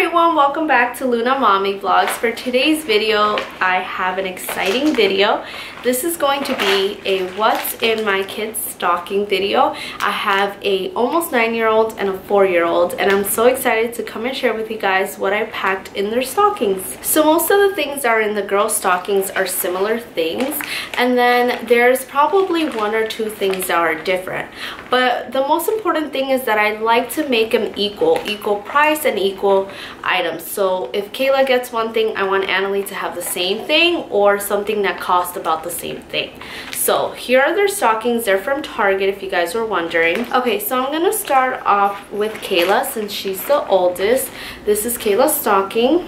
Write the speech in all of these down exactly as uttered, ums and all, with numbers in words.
everyone, welcome back to Luna Mommy Vlogs. For today's video, I have an exciting video. This is going to be a what's in my kids stocking video. I have a almost nine-year-old and a four-year-old, and I'm so excited to come and share with you guys what I packed in their stockings. So most of the things that are in the girls' stockings are similar things, and then there's probably one or two things that are different. But the most important thing is that I like to make them equal, equal price and equal items. So if Kayla gets one thing, I want Annalie to have the same thing or something that costs about the same thing. So here are their stockings. They're from Target, if you guys were wondering. Okay, so I'm gonna start off with Kayla since she's the oldest. This is Kayla's stocking,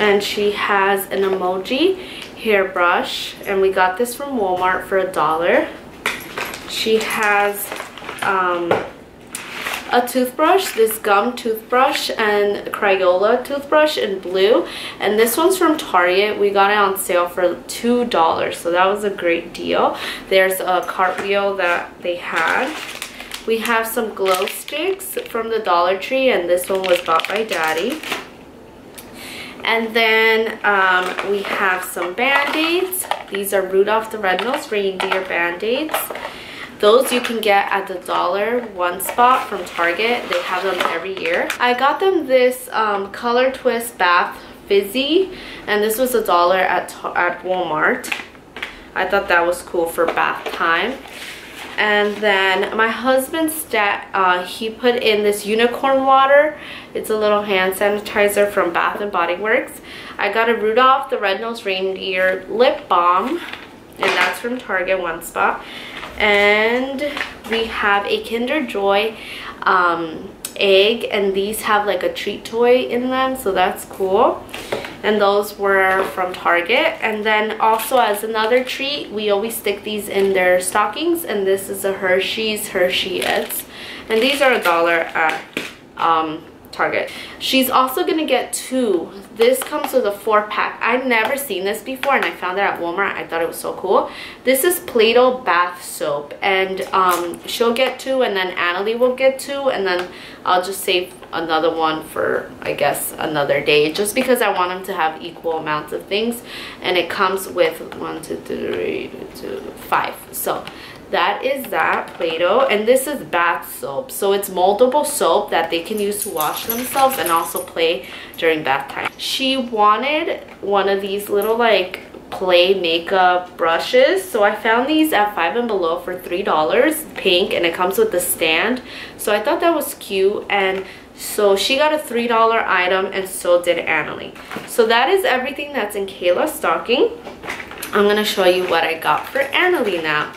and she has an emoji hairbrush, and we got this from Walmart for a dollar. She has um, a toothbrush, this gum toothbrush, and Crayola toothbrush in blue, and this one's from Target. We got it on sale for two dollars, so that was a great deal. There's a cartwheel that they had. We have some glow sticks from the Dollar Tree, and this one was bought by Daddy. And then um, we have some Band-Aids. These are Rudolph the Red-Nosed Reindeer Band-Aids. Those you can get at the dollar one spot from Target. They have them every year. I got them this um, Color Twist Bath Fizzy, and this was a dollar at, at Walmart. I thought that was cool for bath time. And then my husband's dad, uh, he put in this unicorn water. It's a little hand sanitizer from Bath and Body Works. I got a Rudolph the Red-Nosed Reindeer lip balm, and that's from Target one spot. And we have a Kinder Joy um, egg, and these have like a treat toy in them, so that's cool. And those were from Target. And then also as another treat, we always stick these in their stockings, and this is a Hershey's Hershey's, and these are a dollar at um, Target. She's also gonna get two. This comes with a four pack. I've never seen this before, and I found it at Walmart. I thought it was so cool. This is Play-Doh bath soap, and um, she'll get two, and then Annalie will get two, and then I'll just save another one for, I guess, another day, just because I want them to have equal amounts of things. And it comes with one, two, three, two, five. So that is that Play-Doh, and this is bath soap, so it's moldable soap that they can use to wash themselves and also play during bath time. She wanted one of these little like play makeup brushes, so I found these at Five and Below for three dollars, pink, and it comes with the stand, so I thought that was cute. And so she got a three dollar item, and so did Annalie. So that is everything that's in Kayla's stocking. I'm gonna show you what I got for Annalie now.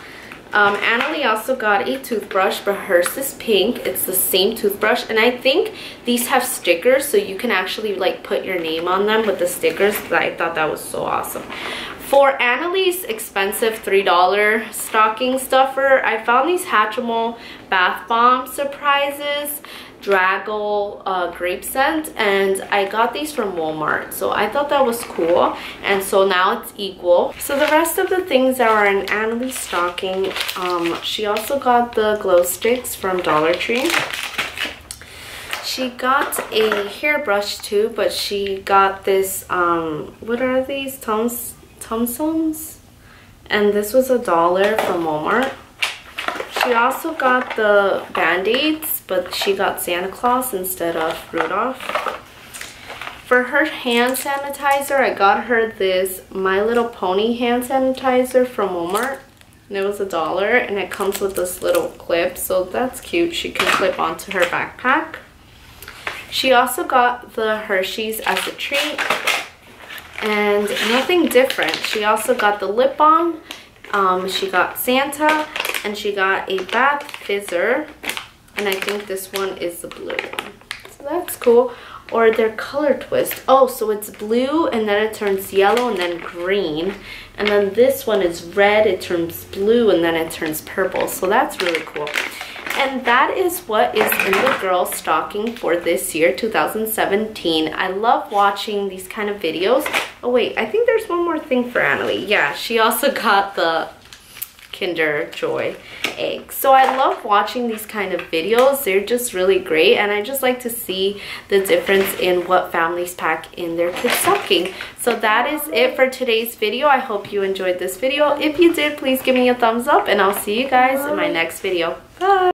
Um, Annalie also got a toothbrush, but hers is pink. It's the same toothbrush, and I think these have stickers, so you can actually like put your name on them with the stickers. I thought that was so awesome. For Annalie's expensive three dollar stocking stuffer, I found these Hatchimal bath bomb surprises, Draggle uh, grape scent, and I got these from Walmart, so I thought that was cool, and so now it's equal. So the rest of the things that are in Annalie's stocking, um, she also got the glow sticks from Dollar Tree. She got a hairbrush too, but she got this, um, what are these? Tums, Tumsums? And this was a dollar from Walmart. She also got the Band-Aids, but she got Santa Claus instead of Rudolph. For her hand sanitizer, I got her this My Little Pony hand sanitizer from Walmart, and it was a dollar, and it comes with this little clip, so that's cute. She can clip onto her backpack. She also got the Hershey's as a treat, and nothing different. She also got the lip balm, um, she got Santa, and she got a bath fizzer, and I think this one is the blue one, so that's cool. Or their color twist. Oh, so it's blue, and then it turns yellow, and then green, and then this one is red, it turns blue, and then it turns purple, so that's really cool. And that is what is in the girls' stocking for this year, two thousand seventeen. I love watching these kind of videos. Oh wait, I think there's one more thing for Annalie. Yeah, she also got the Kinder Joy eggs. So I love watching these kind of videos. They're just really great, and I just like to see the difference in what families pack in their kids' stocking. So that is it for today's video. I hope you enjoyed this video. If you did, please give me a thumbs up, and I'll see you guys in my next video. Bye!